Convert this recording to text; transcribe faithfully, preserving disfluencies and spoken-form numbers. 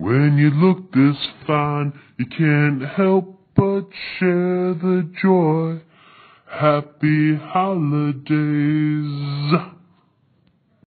When you look this fine, you can't help but share the joy. Happy holidays.